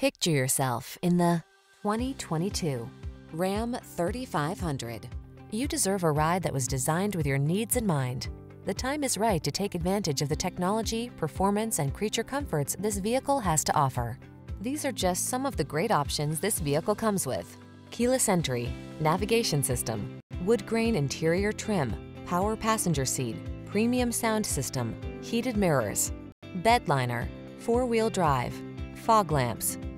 Picture yourself in the 2022 Ram 3500. You deserve a ride that was designed with your needs in mind. The time is right to take advantage of the technology, performance, and creature comforts this vehicle has to offer. These are just some of the great options this vehicle comes with: keyless entry, navigation system, wood grain interior trim, power passenger seat, premium sound system, heated mirrors, bed liner, four-wheel drive, fog lamps,